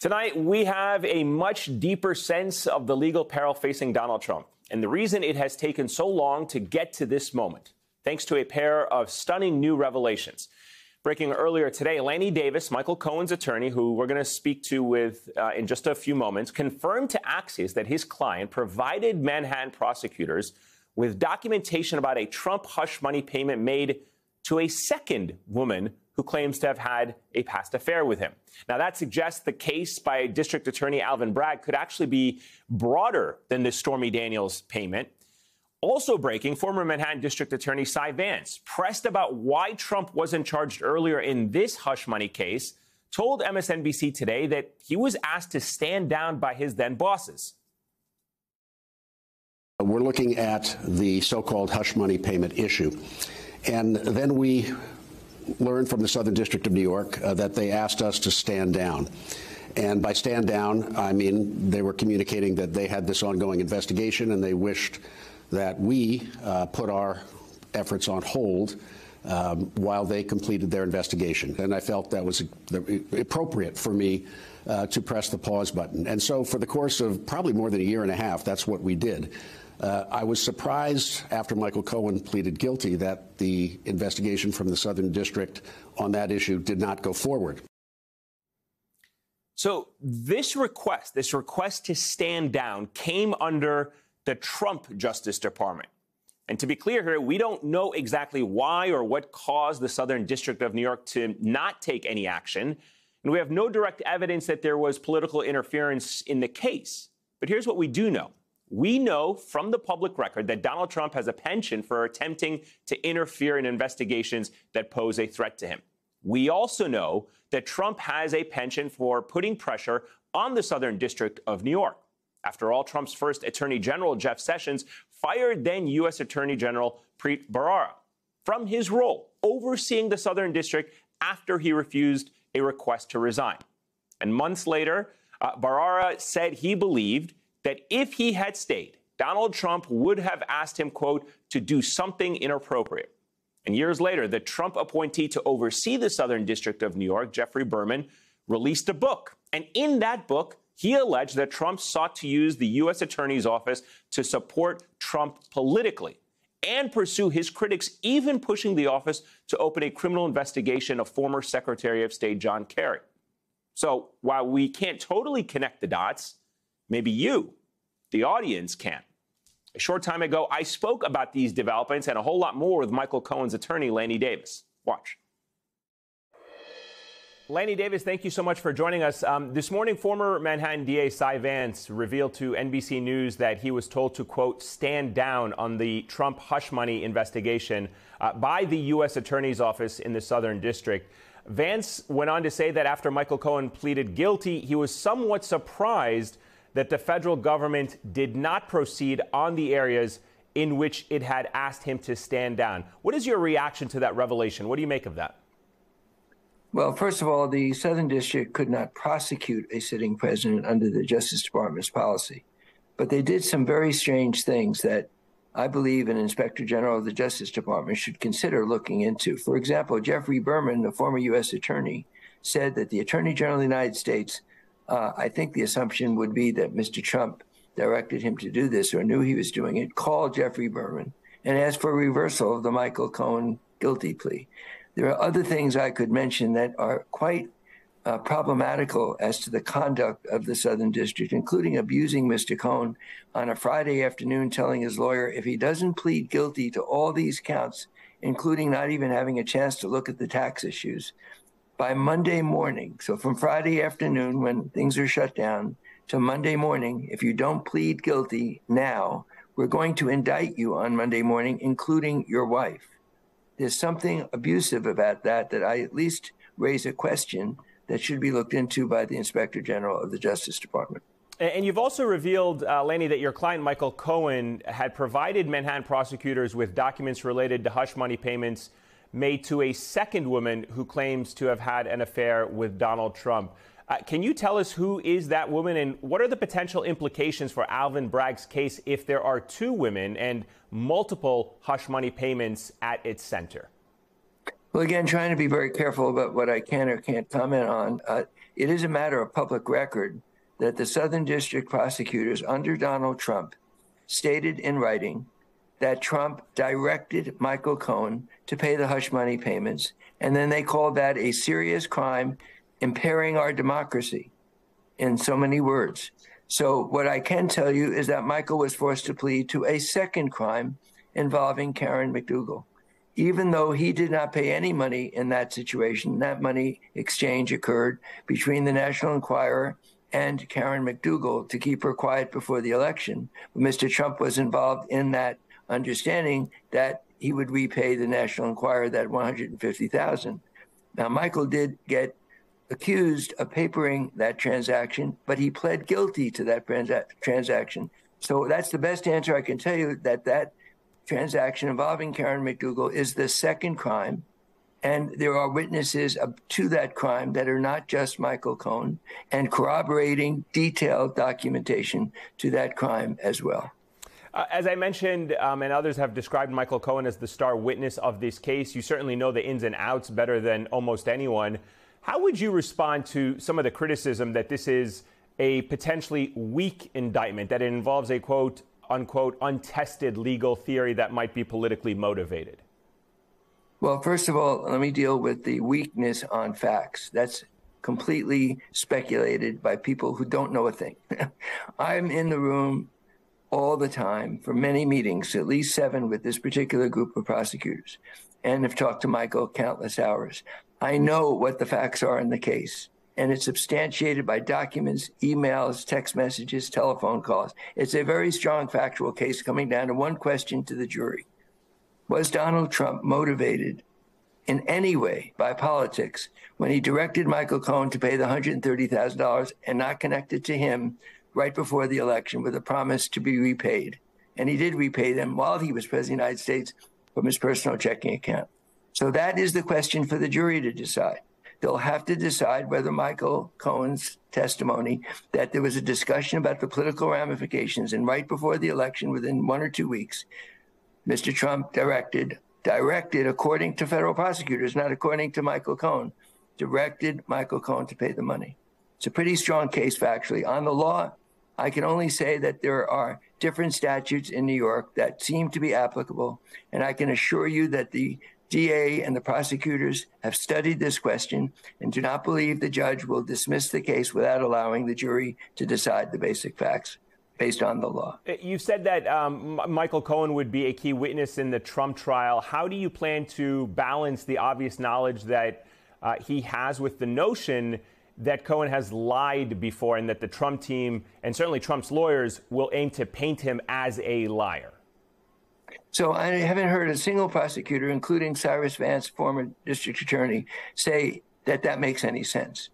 Tonight, we have a much deeper sense of the legal peril facing Donald Trump and the reason it has taken so long to get to this moment, thanks to a pair of stunning new revelations. Breaking earlier today, Lanny Davis, Michael Cohen's attorney, who we're going to speak to with in just a few moments, confirmed to Axios that his client provided Manhattan prosecutors with documentation about a Trump hush money payment made to a second woman who claims to have had a past affair with him. Now, that suggests the case by District Attorney Alvin Bragg could actually be broader than the Stormy Daniels payment. Also breaking, former Manhattan District Attorney Cyrus Vance, pressed about why Trump wasn't charged earlier in this hush money case, told MSNBC today that he was asked to stand down by his then bosses. We're looking at the so-called hush money payment issue. And then we learned from the Southern District of New York that they asked us to stand down. And by stand down, I mean they were communicating that they had this ongoing investigation and they wished that we put our efforts on hold while they completed their investigation. And I felt that was appropriate for me to press the pause button. And so for the course of probably more than a year and a half, that's what we did. I was surprised after Michael Cohen pleaded guilty that the investigation from the Southern District on that issue did not go forward. So this request to stand down came under the Trump Justice Department. And to be clear here, we don't know exactly why or what caused the Southern District of New York to not take any action. And we have no direct evidence that there was political interference in the case. But here's what we do know. We know from the public record that Donald Trump has a penchant for attempting to interfere in investigations that pose a threat to him. We also know that Trump has a penchant for putting pressure on the Southern District of New York. After all, Trump's first Attorney General, Jeff Sessions, fired then U.S. Attorney General Preet Bharara from his role overseeing the Southern District after he refused a request to resign. And months later, Bharara said he believed that if he had stayed, Donald Trump would have asked him, quote, to do something inappropriate. And years later, the Trump appointee to oversee the Southern District of New York, Jeffrey Berman, released a book. And in that book, he alleged that Trump sought to use the U.S. Attorney's Office to support Trump politically and pursue his critics, even pushing the office to open a criminal investigation of former Secretary of State John Kerry. So while we can't totally connect the dots, maybe you, the audience, can. A short time ago, I spoke about these developments and a whole lot more with Michael Cohen's attorney, Lanny Davis. Watch. Lanny Davis, thank you so much for joining us. This morning, former Manhattan DA Cy Vance revealed to NBC News that he was told to, quote, stand down on the Trump hush money investigation by the U.S. Attorney's Office in the Southern District. Vance went on to say that after Michael Cohen pleaded guilty, he was somewhat surprised that the federal government did not proceed on the areas in which it had asked him to stand down. What is your reaction to that revelation? What do you make of that? Well, first of all, the Southern District could not prosecute a sitting president under the Justice Department's policy. But they did some very strange things that I believe an Inspector General of the Justice Department should consider looking into. For example, Jeffrey Berman, the former U.S. attorney, said that the Attorney General of the United States, I think the assumption would be that Mr. Trump directed him to do this or knew he was doing it, called Jeffrey Berman and asked for a reversal of the Michael Cohen guilty plea. There are other things I could mention that are quite problematical as to the conduct of the Southern District, including abusing Mr. Cohen on a Friday afternoon, telling his lawyer if he doesn't plead guilty to all these counts, including not even having a chance to look at the tax issues, by Monday morning, so from Friday afternoon when things are shut down to Monday morning, if you don't plead guilty now, we're going to indict you on Monday morning, including your wife. There's something abusive about that, that I at least raise a question that should be looked into by the Inspector General of the Justice Department. And you've also revealed, Lanny, that your client, Michael Cohen, had provided Manhattan prosecutors with documents related to hush money payments made to a second woman who claims to have had an affair with Donald Trump. Can you tell us who is that woman and what are the potential implications for Alvin Bragg's case if there are two women and multiple hush money payments at its center? Well, again, trying to be very careful about what I can or can't comment on. It is a matter of public record that the Southern District prosecutors under Donald Trump stated in writing that Trump directed Michael Cohen to pay the hush money payments, and then they called that a serious crime impairing our democracy, in so many words. So what I can tell you is that Michael was forced to plead to a second crime involving Karen McDougall, even though he did not pay any money in that situation. That money exchange occurred between the National Enquirer and Karen McDougall to keep her quiet before the election. Mr. Trump was involved in that, understanding that he would repay the National Enquirer that $150,000. Now, Michael did get accused of papering that transaction, but he pled guilty to that transaction. So that's the best answer I can tell you, that that transaction involving Karen McDougall is the second crime. And there are witnesses to that crime that are not just Michael Cohen, and corroborating detailed documentation to that crime as well. As I mentioned, and others have described Michael Cohen as the star witness of this case. You certainly know the ins and outs better than almost anyone. How would you respond to some of the criticism that this is a potentially weak indictment, that it involves a quote unquote untested legal theory that might be politically motivated? Well, first of all, let me deal with the weakness on facts. That's completely speculated by people who don't know a thing. I'm in the room all the time for many meetings, at least 7 with this particular group of prosecutors, and have talked to Michael countless hours. I know what the facts are in the case, and it's substantiated by documents, emails, text messages, telephone calls. It's a very strong factual case coming down to one question to the jury. Was Donald Trump motivated in any way by politics when he directed Michael Cohen to pay the $130,000 and not connected to him right before the election with a promise to be repaid? And he did repay them while he was president of the United States from his personal checking account. So that is the question for the jury to decide. They'll have to decide whether Michael Cohen's testimony that there was a discussion about the political ramifications and right before the election, within 1 or 2 weeks, Mr. Trump directed according to federal prosecutors, not according to Michael Cohen, directed Michael Cohen to pay the money. It's a pretty strong case factually. On the law, I can only say that there are different statutes in New York that seem to be applicable, and I can assure you that the DA and the prosecutors have studied this question and do not believe the judge will dismiss the case without allowing the jury to decide the basic facts based on the law. You've said that Michael Cohen would be a key witness in the Trump trial. How do you plan to balance the obvious knowledge that he has with the notion that Cohen has lied before, and that the Trump team and certainly Trump's lawyers will aim to paint him as a liar? So I haven't heard a single prosecutor, including Cyrus Vance, former district attorney, say that that makes any sense.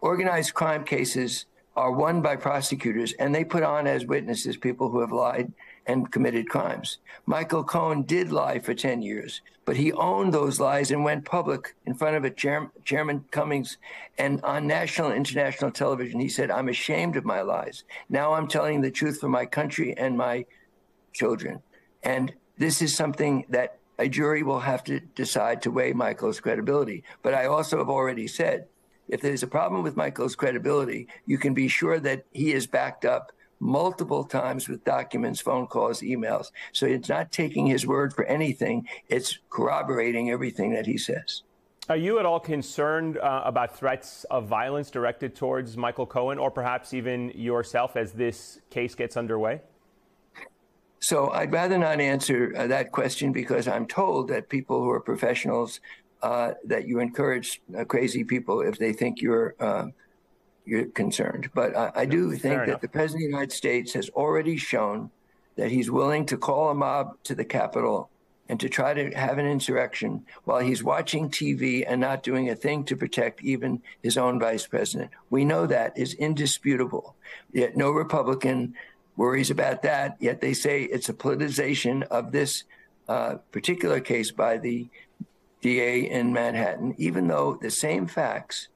Organized crime cases are won by prosecutors, and they put on as witnesses people who have lied and committed crimes. Michael Cohen did lie for 10 years, but he owned those lies and went public in front of Chairman Cummings, and on national and international television, he said, "I'm ashamed of my lies. Now I'm telling the truth for my country and my children." And this is something that a jury will have to decide to weigh Michael's credibility. But I also have already said, if there's a problem with Michael's credibility, you can be sure that he is backed up multiple times with documents, phone calls, emails. So it's not taking his word for anything. It's corroborating everything that he says. Are you at all concerned about threats of violence directed towards Michael Cohen, or perhaps even yourself, as this case gets underway? So I'd rather not answer that question, because I'm told that people who are professionals, that you encourage crazy people if they think you're concerned. But I do think that the president of the United States has already shown that he's willing to call a mob to the Capitol and to try to have an insurrection while he's watching TV and not doing a thing to protect even his own vice president. We know that is indisputable, yet no Republican worries about that, yet they say it's a politicization of this particular case by the DA in Manhattan, even though the same facts,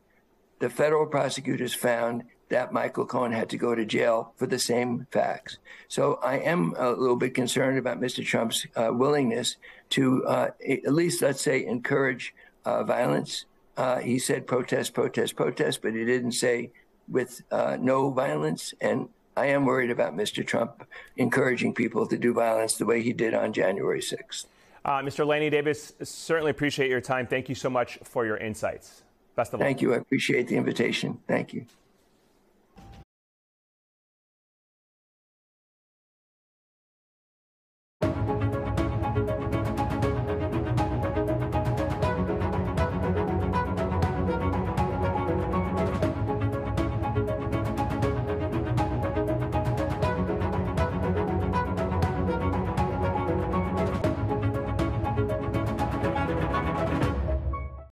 the federal prosecutors found that Michael Cohen had to go to jail for the same facts. So I am a little bit concerned about Mr. Trump's willingness to at least, let's say, encourage violence. He said protest, protest, protest, but he didn't say with no violence. And I am worried about Mr. Trump encouraging people to do violence the way he did on January 6th. Mr. Lanny Davis, certainly appreciate your time. Thank you so much for your insights. Best of luck. Thank you. I appreciate the invitation. Thank you.